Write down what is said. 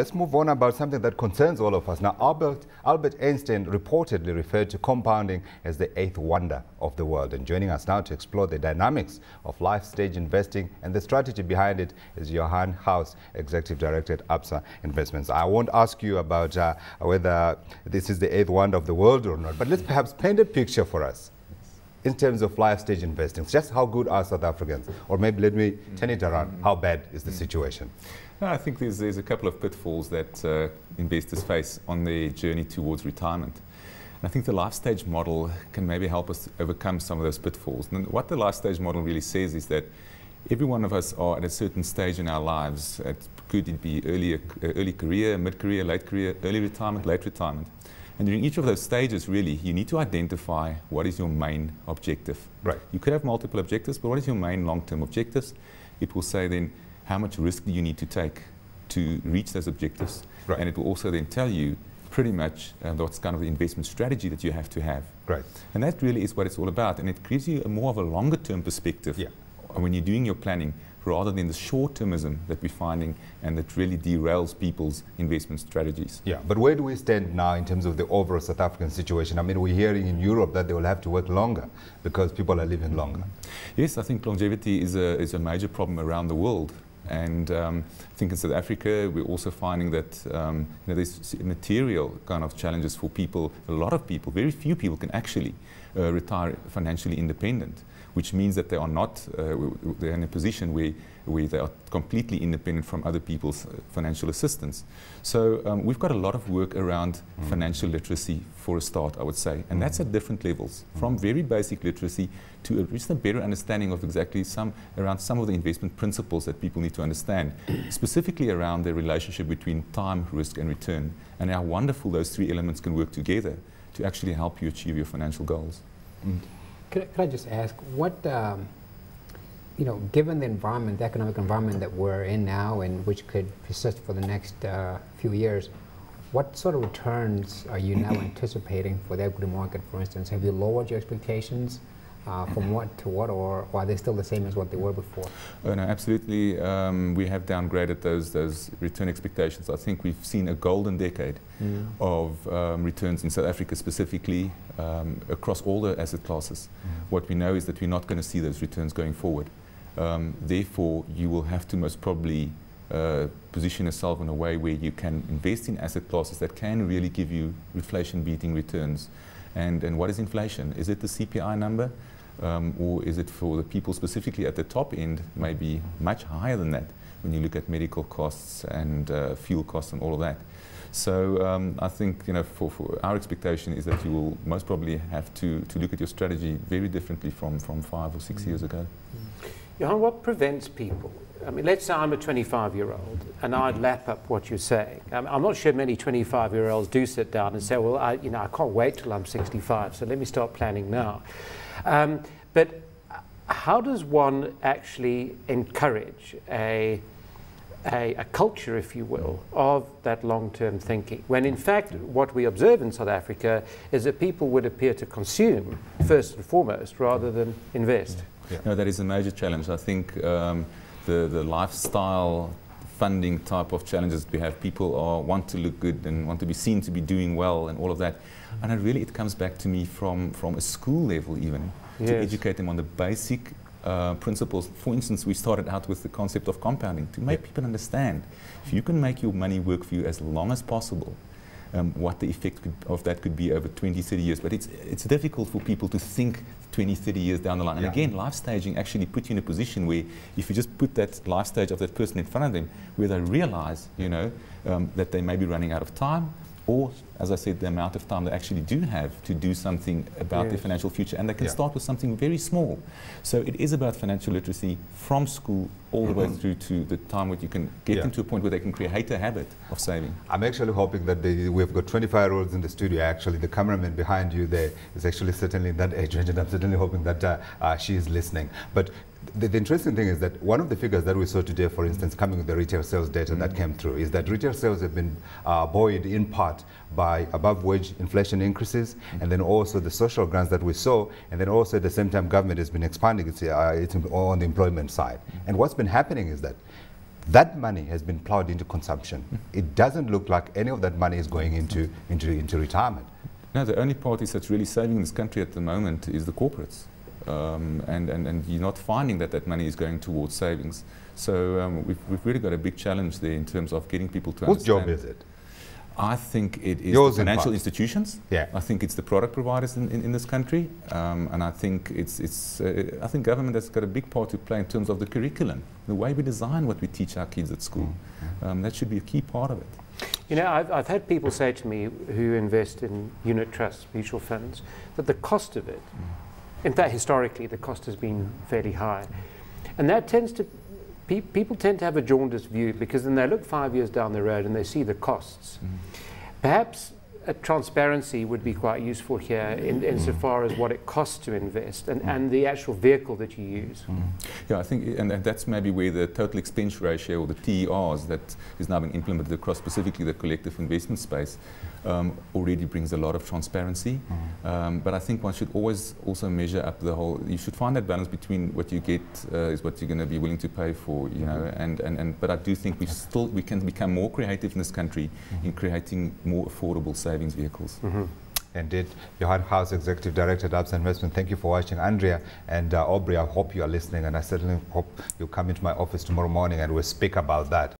Let's move on about something that concerns all of us. Now, Albert Einstein reportedly referred to compounding as the eighth wonder of the world. And joining us now to explore the dynamics of life stage investing and the strategy behind it is Johan Gouws, Executive Director at Absa Investments. I won't ask you about whether this is the eighth wonder of the world or not, but let's perhaps paint a picture for us in terms of life stage investing. Just how good are South Africans? Or maybe let me turn it around. How bad is the situation? I think there's a couple of pitfalls that investors face on their journey towards retirement. And I think the life stage model can maybe help us overcome some of those pitfalls. And what the life stage model really says is that every one of us are at a certain stage in our lives. It could be early career, mid-career, late career, early retirement, late retirement. And during each of those stages, really, you need to identify what is your main objective. Right. You could have multiple objectives, but what is your main long-term objectives? It will say then, how much risk do you need to take to reach those objectives? Right. And it will also then tell you pretty much what's kind of the investment strategy that you have to have. Right. And that really is what it's all about. And it gives you a more of a longer-term perspective when you're doing your planning, rather than the short-termism that we're finding and that really derails people's investment strategies. Yeah, but where do we stand now in terms of the overall South African situation? I mean, we're hearing in Europe that they will have to work longer because people are living longer. Yes, I think longevity is a major problem around the world. And I think in South Africa, we're also finding that there's material kind of challenges for people. A lot of people, very few people can actually retire financially independent, which means that they are not they're in a position where they are completely independent from other people's financial assistance. So we've got a lot of work around financial literacy for a start, I would say. And that's at different levels, from very basic literacy to just a better understanding of exactly some of the investment principles that people need to understand, specifically around the relationship between time, risk, and return, and how wonderful those three elements can work together to actually help you achieve your financial goals. Could I just ask, what, you know, given the environment, the economic environment that we're in now and which could persist for the next few years, what sort of returns are you now anticipating for the equity market, for instance? Have you lowered your expectations from what to what, or are they still the same as what they were before? Oh, no, absolutely. We have downgraded those return expectations. I think we've seen a golden decade of returns in South Africa specifically across all the asset classes. What we know is that we're not going to see those returns going forward. Therefore, you will have to most probably position yourself in a way where you can invest in asset classes that can really give you inflation-beating returns. And what is inflation? Is it the CPI number? Or is it for the people specifically at the top end, maybe much higher than that when you look at medical costs and fuel costs and all of that? So I think, you know, for our expectation is that you will most probably have to look at your strategy very differently from 5 or 6 years ago. Johan, what prevents people? I mean, let's say I'm a 25-year-old and I'd lap up what you're saying. I'm not sure many 25-year-olds do sit down and say, well, I can't wait till I'm 65, so let me start planning now. But how does one actually encourage a culture, if you will, of that long-term thinking, when in fact what we observe in South Africa is that people would appear to consume first and foremost rather than invest? Yeah. No, that is a major challenge. I think the lifestyle funding type of challenges we have, people want to look good and want to be seen to be doing well and all of that. And it comes back to me from a school level even, to educate them on the basic principles. For instance, we started out with the concept of compounding, to make people understand if you can make your money work for you as long as possible, what the effect of that could be over 20, 30 years. But it's difficult for people to think 20, 30 years down the line. And again, life staging actually puts you in a position where if you just put that life stage of that person in front of them, where they realize, you know, that they may be running out of time, or, as I said, the amount of time they actually do have to do something about their financial future. And they can start with something very small. So it is about financial literacy from school all the way through to the time where you can get them to a point where they can create a habit of saving. I'm actually hoping that we've got 25-year-olds in the studio. Actually, the cameraman behind you there is actually certainly in that age range, and I'm certainly hoping that she is listening. But the interesting thing is that one of the figures that we saw today, for instance, coming with the retail sales data that came through, is that retail sales have been buoyed in part by above-wage inflation increases, and then also the social grants that we saw, and then also at the same time government has been expanding its on the employment side. And what's been happening is that That money has been plowed into consumption. It doesn't look like any of that money is going into retirement. No, the only parties that's really saving this country at the moment is the corporates. And you're not finding that that money is going towards savings. So we've really got a big challenge there in terms of getting people to understand. What job is it? I think it is the financial institutions. Yeah. I think it's the product providers in this country, and I think I think government has got a big part to play in terms of the curriculum, the way we design what we teach our kids at school. Mm-hmm. That should be a key part of it. You know, I've had people say to me who invest in unit trusts, mutual funds, that the cost of it, in fact, historically, the cost has been fairly high, and that tends to people tend to have a jaundiced view, because then they look 5 years down the road and they see the costs. Mm. Perhaps a transparency would be quite useful here insofar as what it costs to invest and the actual vehicle that you use. Mm. Yeah, I think and that's maybe where the total expense ratio, or the TERs, that is now being implemented across specifically the collective investment space, already brings a lot of transparency. But I think one should always also measure up the whole. You should find that balance between what you get is what you're going to be willing to pay for, you know. But I do think we can become more creative in this country in creating more affordable savings vehicles. Indeed. Johan Gouws, Executive Director at Absa Investments, thank you for watching. Andrea and Aubrey, I hope you are listening, and I certainly hope you come into my office tomorrow morning and we'll speak about that.